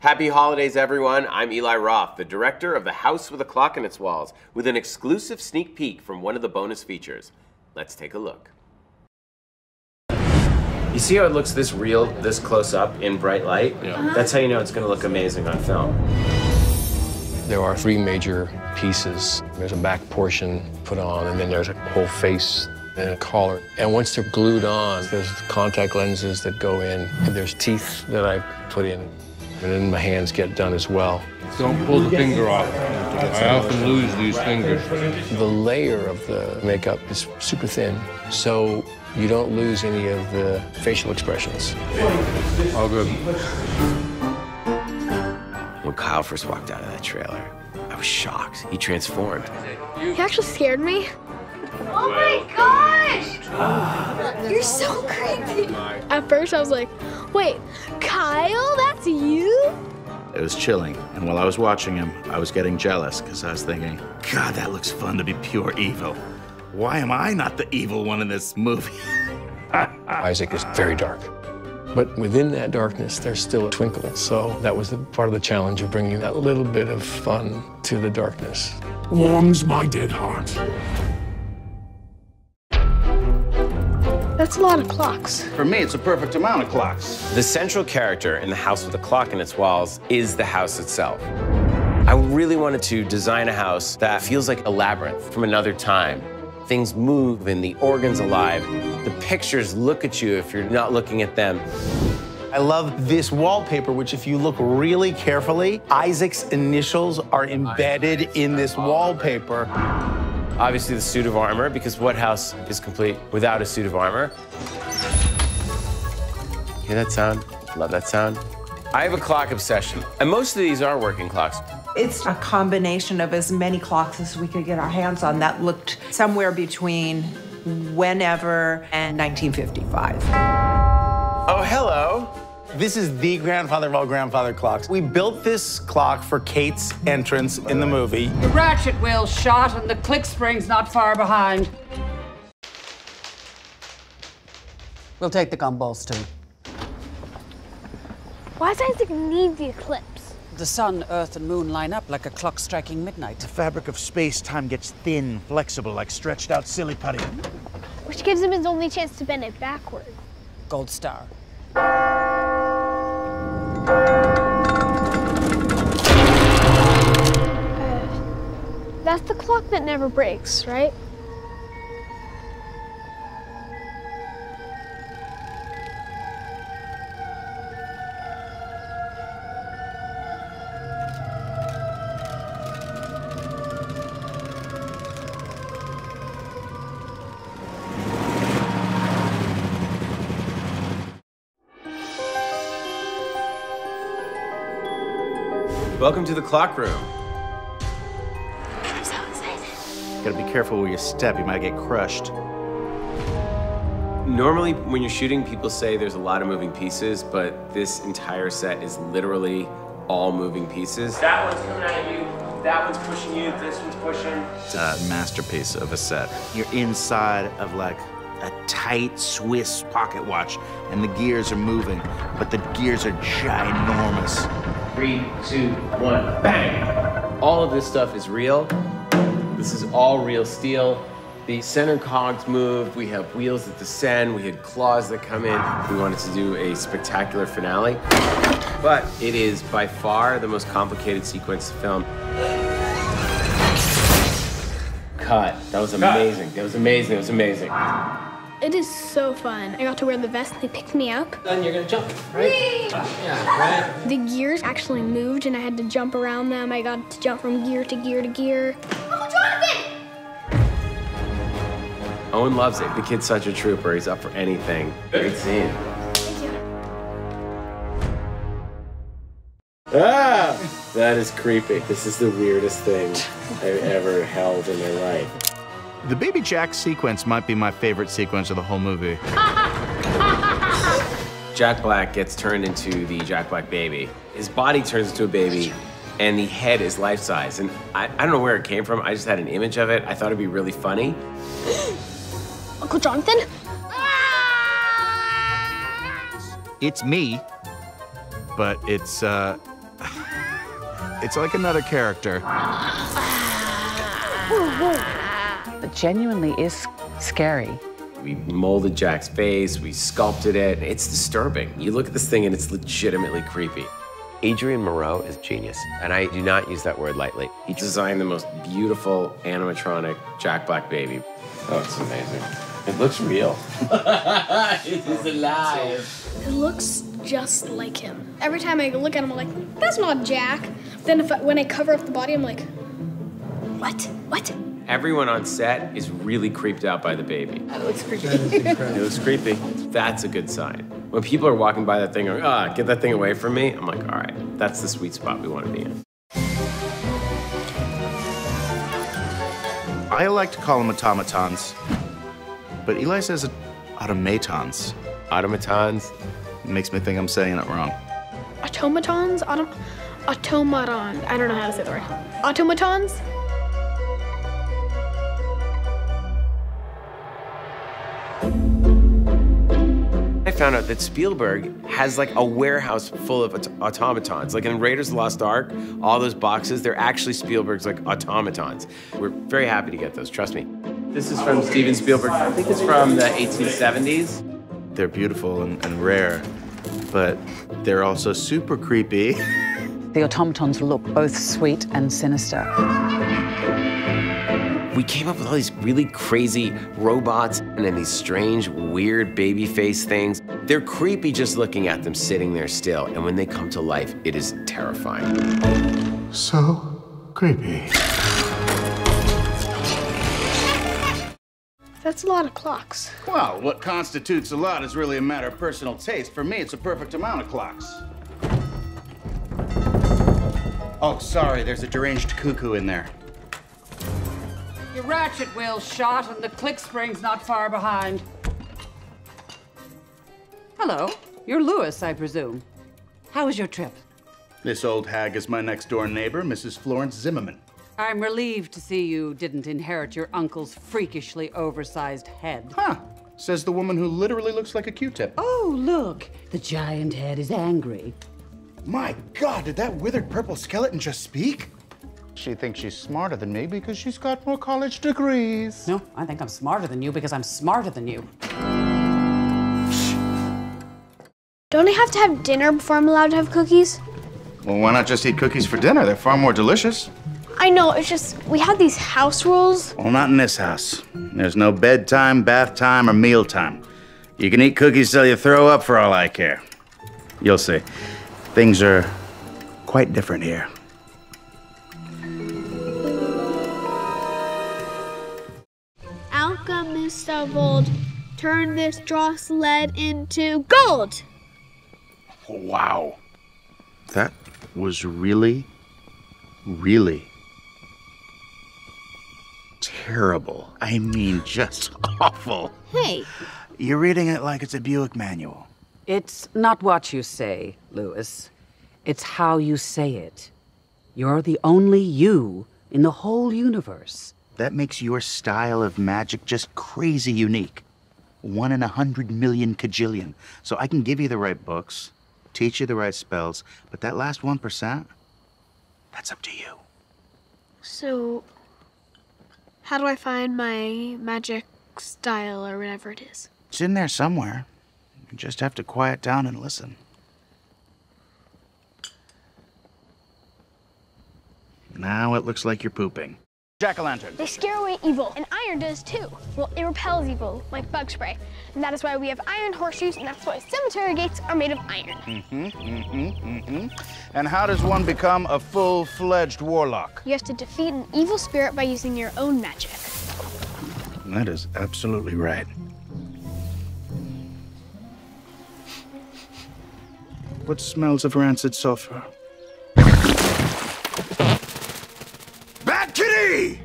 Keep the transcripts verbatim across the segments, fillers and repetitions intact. Happy holidays, everyone. I'm Eli Roth, the director of The House with a Clock in Its Walls, with an exclusive sneak peek from one of the bonus features. Let's take a look. You see how it looks this real, this close up in bright light? Yeah. Uh-huh. That's how you know it's going to look amazing on film. There are three major pieces. There's a back portion put on, and then there's a whole face and a collar. And once they're glued on, there's contact lenses that go in, and there's teeth that I put in. And then my hands get done as well. Don't pull the finger off. I often lose these fingers. The layer of the makeup is super thin, so you don't lose any of the facial expressions. All good. When Kyle first walked out of that trailer, I was shocked. He transformed. He actually scared me. Oh my gosh! Ah. You're so creepy. At first I was like, wait, Kyle, that's you? It was chilling, and while I was watching him, I was getting jealous because I was thinking, God, that looks fun to be pure evil. Why am I not the evil one in this movie? Isaac is very dark, but within that darkness, there's still a twinkle. So that was the part of the challenge of bringing that little bit of fun to the darkness. Warms my dead heart. That's a lot of clocks. For me, it's a perfect amount of clocks. The central character in The House with a Clock in Its Walls is the house itself. I really wanted to design a house that feels like a labyrinth from another time. Things move and the organ's alive. The pictures look at you if you're not looking at them. I love this wallpaper, which if you look really carefully, Isaac's initials are embedded in this wallpaper. Obviously the suit of armor, because what house is complete without a suit of armor? Hear that sound? Love that sound. I have a clock obsession, and most of these are working clocks. It's a combination of as many clocks as we could get our hands on that looked somewhere between whenever and nineteen fifty-five. Oh, hello. This is the grandfather of all grandfather clocks. We built this clock for Kate's entrance in the movie. The ratchet wheel shot and the click spring's not far behind. We'll take the gumballs too. Why does Isaac need the eclipse? The sun, earth, and moon line up like a clock striking midnight. The fabric of space-time gets thin, flexible, like stretched out silly putty. Which gives him his only chance to bend it backward. Gold star. That's the clock that never breaks, right? Welcome to the clock room. You gotta be careful where you step, you might get crushed. Normally, when you're shooting, people say there's a lot of moving pieces, but this entire set is literally all moving pieces. That one's coming at you, that one's pushing you, this one's pushing. It's a masterpiece of a set. You're inside of like a tight Swiss pocket watch, and the gears are moving, but the gears are ginormous. Three, two, one, bang! All of this stuff is real. This is all real steel. The center cogs move, we have wheels that descend, we had claws that come in. We wanted to do a spectacular finale, but it is by far the most complicated sequence to film. Cut, that was amazing, that was amazing, that was amazing. It is so fun. I got to wear the vest and they picked me up. Then you're gonna jump, right? Whee! Yeah, right? The gears actually moved and I had to jump around them. I got to jump from gear to gear to gear. Owen loves it. The kid's such a trooper. He's up for anything. Great scene. Thank you. Ah! That is creepy. This is the weirdest thing I've ever held in my life. The Baby Jack sequence might be my favorite sequence of the whole movie. Jack Black gets turned into the Jack Black baby. His body turns into a baby, and the head is life-size. And I, I don't know where it came from. I just had an image of it. I thought it'd be really funny. Uncle Jonathan? It's me, but it's uh, It's like another character. It genuinely is scary. We molded Jack's face, we sculpted it. It's disturbing. You look at this thing and it's legitimately creepy. Adrian Moreau is genius, and I do not use that word lightly. He designed the most beautiful animatronic Jack Black baby. Oh, it's amazing. It looks real. It is alive. It looks just like him. Every time I look at him, I'm like, that's not Jack. Then if I, when I cover up the body, I'm like, what? What? Everyone on set is really creeped out by the baby. That looks creepy. That is incredible. It looks creepy. That's a good sign. When people are walking by that thing going, ah, oh, get that thing away from me, I'm like, all right, that's the sweet spot we want to be in. I like to call them automatons, but Eli says automatons. Automatons? It makes me think I'm saying it wrong. Automatons? Autom automaton. I don't know how to say the word. Automatons? I found out that Spielberg has like a warehouse full of aut automatons. Like in Raiders of the Lost Ark, all those boxes, they're actually Spielberg's like automatons. We're very happy to get those, trust me. This is from Steven Spielberg. I think it's from the eighteen seventies. They're beautiful and, and rare, but they're also super creepy. The automatons look both sweet and sinister. We came up with all these really crazy robots and then these strange, weird baby face things. They're creepy just looking at them sitting there still, and when they come to life, it is terrifying. So creepy. That's a lot of clocks. Well, what constitutes a lot is really a matter of personal taste. For me, it's a perfect amount of clocks. Oh, sorry, there's a deranged cuckoo in there. Your ratchet wheel's shot and the click spring's not far behind. Hello, you're Lewis, I presume. How was your trip? This old hag is my next door neighbor, Missus Florence Zimmerman. I'm relieved to see you didn't inherit your uncle's freakishly oversized head. Huh, says the woman who literally looks like a Q-tip. Oh, look, the giant head is angry. My God, did that withered purple skeleton just speak? She thinks she's smarter than me because she's got more college degrees. No, I think I'm smarter than you because I'm smarter than you. Don't I have to have dinner before I'm allowed to have cookies? Well, why not just eat cookies for dinner? They're far more delicious. I know, it's just, we have these house rules. Well, not in this house. There's no bedtime, bath time, or meal time. You can eat cookies till you throw up for all I care. You'll see. Things are quite different here. Alchemist of old, turn this dross lead into gold. Wow. That was really, really terrible. I mean, just awful. Hey. You're reading it like it's a Buick manual. It's not what you say, Lewis. It's how you say it. You're the only you in the whole universe. That makes your style of magic just crazy unique. One in a hundred million cajillion. So I can give you the right books, teach you the right spells, but that last one percent, that's up to you. So, how do I find my magic style or whatever it is? It's in there somewhere. You just have to quiet down and listen. Now it looks like you're pooping. Jack-o'-lantern. They scare away evil, and iron does too. Well, it repels evil, like bug spray. And that is why we have iron horseshoes, and that's why cemetery gates are made of iron. Mm-hmm, mm-hmm, mm-hmm. And how does one become a full-fledged warlock? You have to defeat an evil spirit by using your own magic. That is absolutely right. What smells of rancid sulfur? Bad kitty!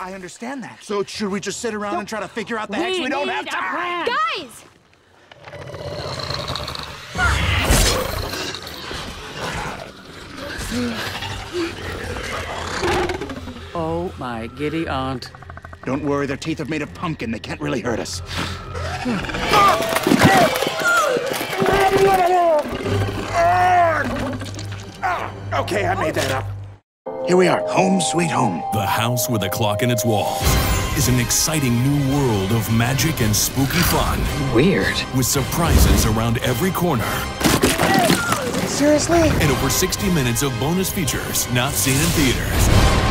I understand that. So should we just sit around no. and try to figure out the we hex? We don't have time! Guys! Oh, my giddy aunt. Don't worry, their teeth are made of pumpkin. They can't really hurt us. Okay, I made that up. Here we are, home sweet home. The House with a Clock in Its Walls is an exciting new world of magic and spooky fun. Weird. With surprises around every corner. Seriously? And over sixty minutes of bonus features not seen in theaters.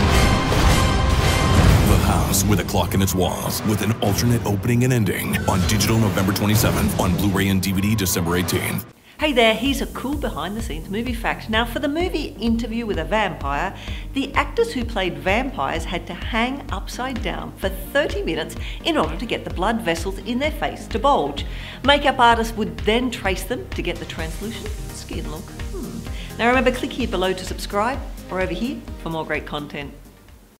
The House with a Clock in Its Walls, with an alternate opening and ending, on digital November twenty-seventh, on Blu-ray and D V D December eighteenth. Hey there, here's a cool behind-the-scenes movie fact. Now, for the movie Interview with a Vampire, the actors who played vampires had to hang upside down for thirty minutes in order to get the blood vessels in their face to bulge. Makeup artists would then trace them to get the translucent skin look. Hmm. Now remember, click here below to subscribe, or over here for more great content.